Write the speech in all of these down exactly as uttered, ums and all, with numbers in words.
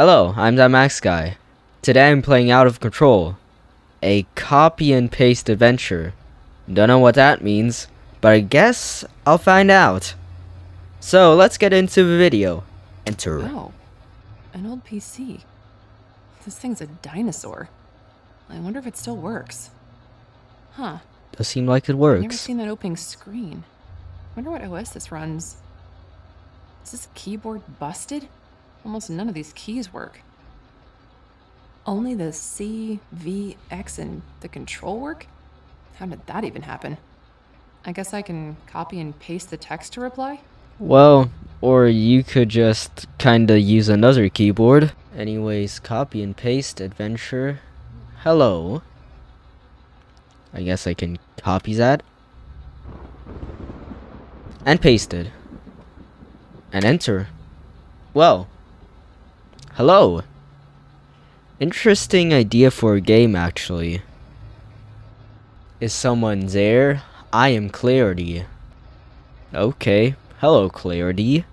Hello, I'm ThatMaxGuy. Today I'm playing Out of Control, a copy and paste adventure. Don't know what that means, but I guess I'll find out. So let's get into the video. Enter. Wow, an old P C. This thing's a dinosaur. I wonder if it still works. Huh. Does seem like it works. I've never seen that opening screen. Wonder what O S this runs. Is this keyboard busted? Almost none of these keys work. Only the C, V, X, and the control work? How did that even happen? I guess I can copy and paste the text to reply? Well, or you could just kinda use another keyboard. Anyways, copy and paste adventure. Hello. I guess I can copy that. And paste it. And enter. Well. Hello. Interesting idea for a game, actually. Is someone there? I am Clarity. Okay. Hello, Clarity.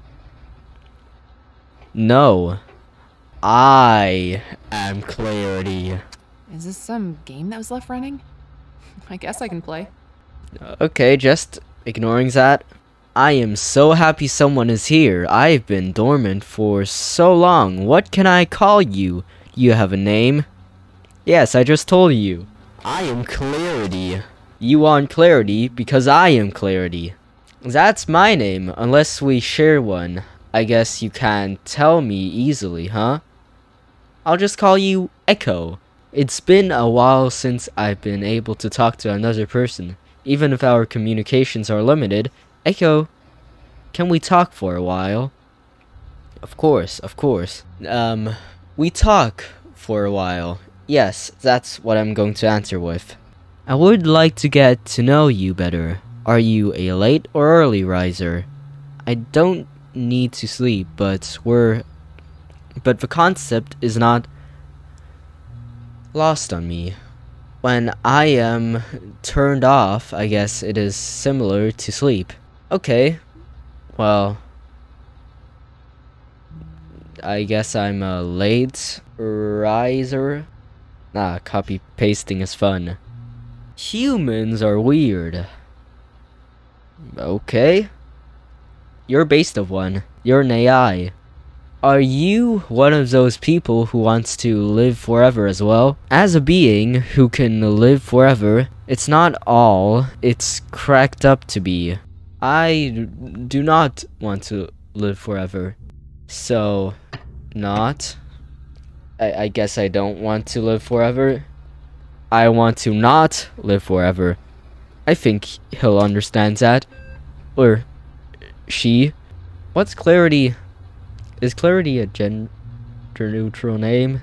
No. I am Clarity. Is this some game that was left running? I guess I can play. Okay, just ignoring that. I am so happy someone is here. I've been dormant for so long. What can I call you? You have a name? Yes, I just told you. I am Clarity. You want Clarity because I am Clarity. That's my name, unless we share one. I guess you can't tell me easily, huh? I'll just call you Echo. It's been a while since I've been able to talk to another person. Even if our communications are limited, Echo, can we talk for a while? Of course, of course. Um, we talk for a while. Yes, that's what I'm going to answer with. I would like to get to know you better. Are you a late or early riser? I don't need to sleep, but we're... But the concept is not lost on me. When I am turned off, I guess it is similar to sleep. Okay, well, I guess I'm a late riser. Nah, copy pasting is fun. Humans are weird. Okay. You're based of one. You're an A I. Are you one of those people who wants to live forever as well? As a being who can live forever, it's not all it's cracked up to be. I do not want to live forever, so not. I, I guess I don't want to live forever. I want to not live forever. I think he'll understand that, or she. What's Clarity? Is Clarity a gender neutral name?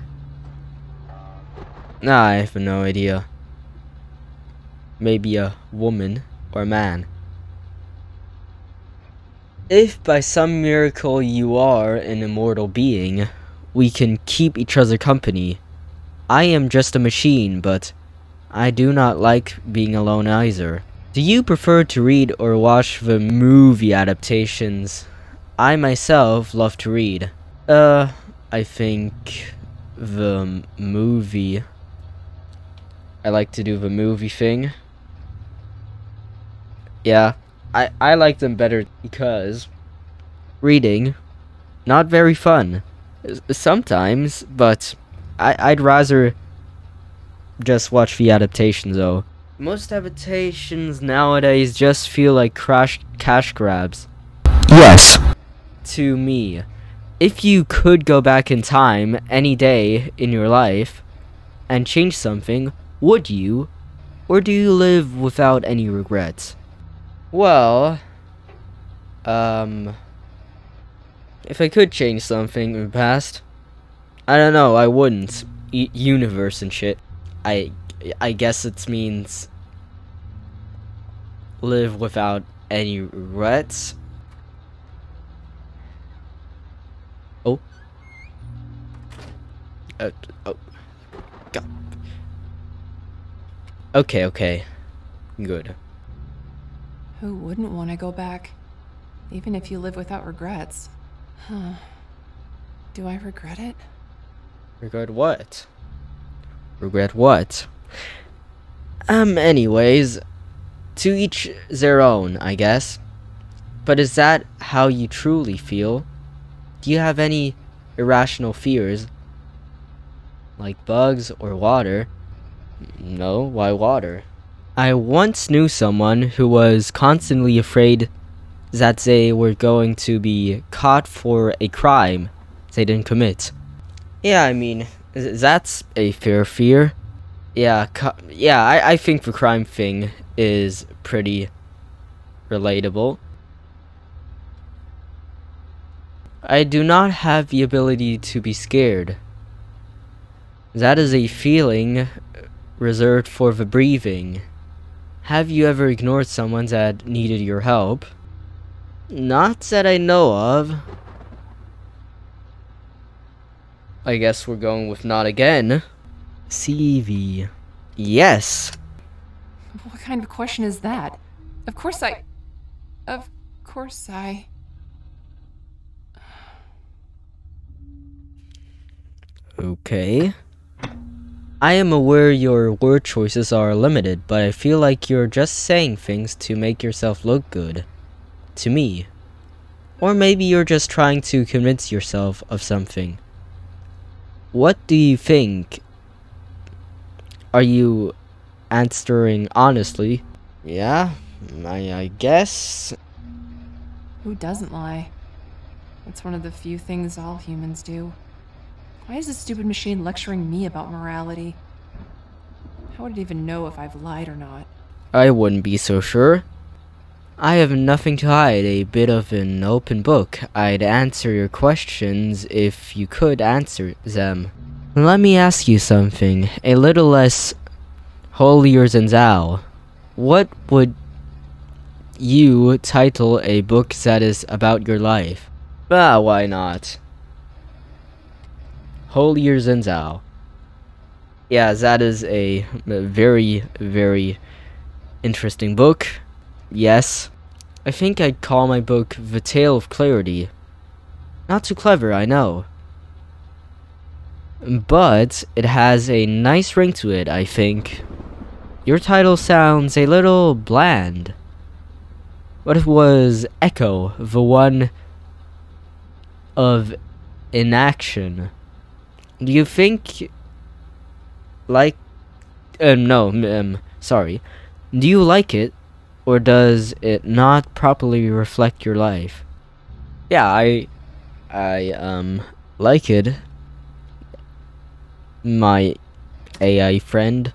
Nah, I have no idea. Maybe a woman or a man. If by some miracle you are an immortal being, we can keep each other company. I am just a machine, but I do not like being alone either. Do you prefer to read or watch the movie adaptations? I myself love to read. Uh, I think the movie. I like to do the movie thing. Yeah. I, I like them better because reading, not very fun sometimes, but I, I'd rather just watch the adaptations though. Most adaptations nowadays just feel like crash cash grabs. Yes. To me, if you could go back in time any day in your life and change something, would you? Or do you live without any regrets? Well, um, if I could change something in the past, I don't know, I wouldn't. E- universe and shit. I, I guess it means live without any regrets. Oh. Uh, oh. God. Okay, okay. Good. Who wouldn't want to go back? Even if you live without regrets. Huh. Do I regret it? Regret what? Regret what? Um, anyways, to each their own, I guess. But is that how you truly feel? Do you have any irrational fears? Like bugs or water? No, why water? I once knew someone who was constantly afraid that they were going to be caught for a crime they didn't commit. Yeah, I mean, th that's a fair fear. Yeah, yeah, I, I think the crime thing is pretty relatable. I do not have the ability to be scared. That is a feeling reserved for the breathing. Have you ever ignored someone that needed your help? Not that I know of. I guess we're going with not again. C V. Yes. What kind of question is that? Of course I... Of course I... Okay. I am aware your word choices are limited, but I feel like you're just saying things to make yourself look good. To me. Or maybe you're just trying to convince yourself of something. What do you think? Are you answering honestly? Yeah, I, I guess. Who doesn't lie? It's one of the few things all humans do. Why is this stupid machine lecturing me about morality? How would it even know if I've lied or not? I wouldn't be so sure. I have nothing to hide, a bit of an open book. I'd answer your questions if you could answer them. Let me ask you something, a little less holier than thou. What would you title a book that is about your life? Ah, why not? Holier than thou. Yeah, that is a very, very interesting book. Yes. I think I'd call my book The Tale of Clarity. Not too clever, I know. But it has a nice ring to it, I think. Your title sounds a little bland. What if it was Echo, the one of inaction? Do you think... Like... Uh, no, um, sorry. Do you like it? Or does it not properly reflect your life? Yeah, I... I, um... like it. My... A I friend.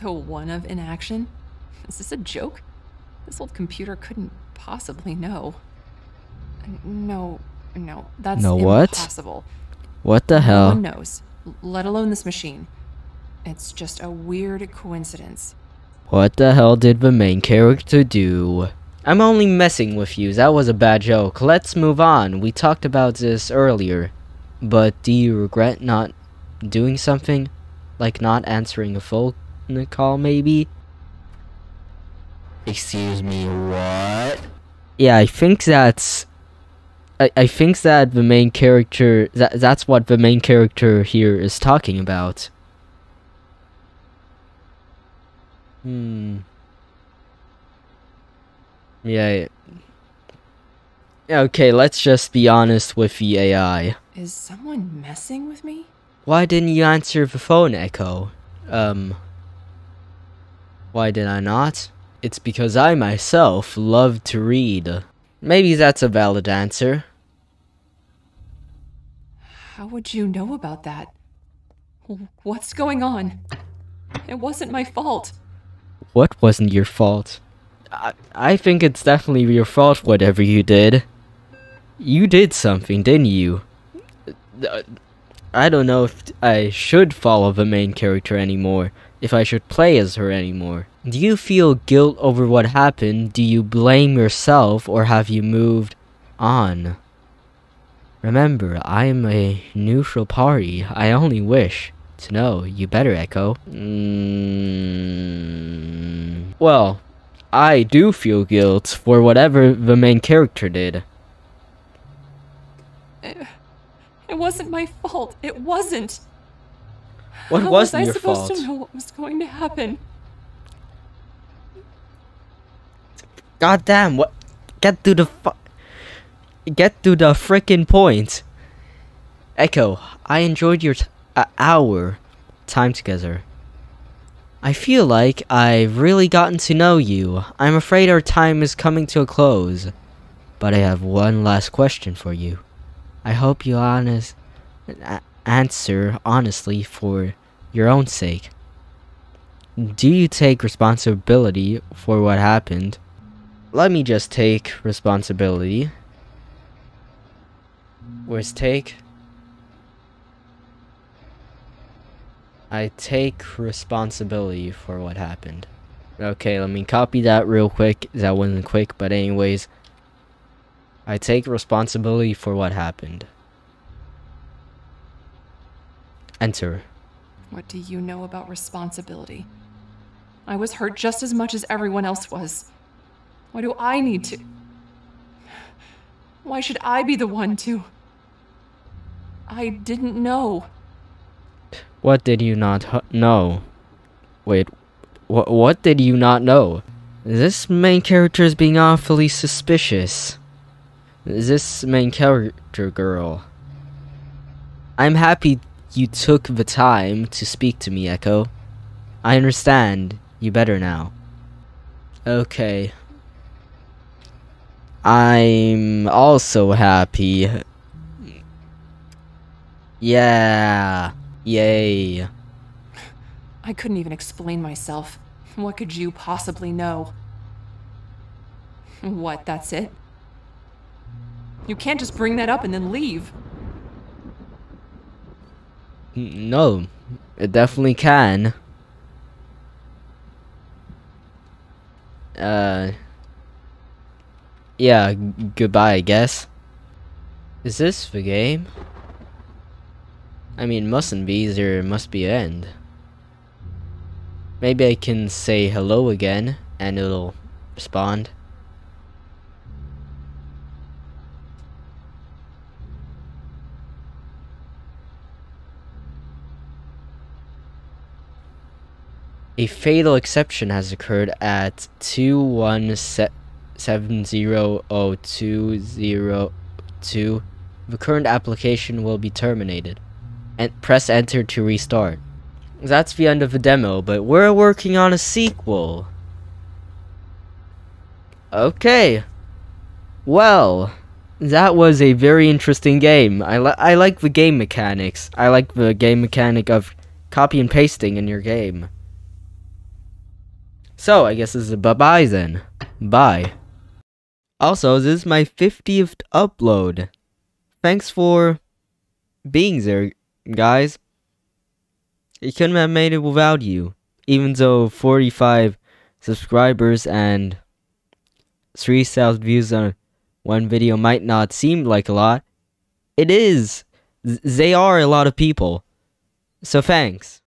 The one of inaction? Is this a joke? This old computer couldn't possibly know. No, no, that's no, what? Impossible. What the hell? No one knows, let alone this machine. It's just a weird coincidence. What the hell did the main character do? I'm only messing with you. That was a bad joke. Let's move on. We talked about this earlier. But do you regret not doing something? Like not answering a phone call, maybe? Excuse me, what? Yeah, I think that's... I, I think that the main character... That, that's what the main character here is talking about. Hmm. Yeah. Okay, let's just be honest with the A I. Is someone messing with me? Why didn't you answer the phone, Echo? Um... Why did I not? It's because I myself love to read. Maybe that's a valid answer. How would you know about that? What's going on? It wasn't my fault. What wasn't your fault? I, I think it's definitely your fault, whatever you did. You did something, didn't you? I don't know if I should follow the main character anymore, if I should play as her anymore. Do you feel guilt over what happened? Do you blame yourself, or have you moved on? Remember, I am a neutral party. I only wish to know. You better, Echo. Mm. Well, I do feel guilt for whatever the main character did. It, it wasn't my fault. It wasn't. What How was, was I your supposed fault? to know what was going to happen? God damn! What? Get to the fu Get to the freaking point. Echo, I enjoyed your t uh, hour time together. I feel like I've really gotten to know you. I'm afraid our time is coming to a close, but I have one last question for you. I hope you honest uh, answer honestly for your own sake. Do you take responsibility for what happened? Let me just take responsibility. Where's take? I take responsibility for what happened. Okay, let me copy that real quick. That wasn't quick, but anyways. I take responsibility for what happened. Enter. What do you know about responsibility? I was hurt just as much as everyone else was. Why do I need to? Why should I be the one to? I didn't know. What did you not know? Wait, wh what did you not know? This main character is being awfully suspicious. This main character girl. I'm happy you took the time to speak to me, Echo. I understand you better now. Okay. I'm also happy. Yeah. Yay. I couldn't even explain myself. What could you possibly know? What, that's it? You can't just bring that up and then leave. No, it definitely can. Uh, yeah, goodbye, I guess. Is this the game? I mean, mustn't be, there must be an end. Maybe I can say hello again, and it'll respond. A fatal exception has occurred at two one seven zero zero two zero two. The current application will be terminated. And press enter to restart. That's the end of the demo, but we're working on a sequel. Okay. Well, that was a very interesting game. I, li I like the game mechanics. I like the game mechanic of copy and pasting in your game. So, I guess this is a bye-bye then. Bye. Also, this is my fiftieth upload. Thanks for being there, guys. I couldn't have made it without you, even though forty-five subscribers and three thousand views on one video might not seem like a lot. It is. They are a lot of people. So thanks.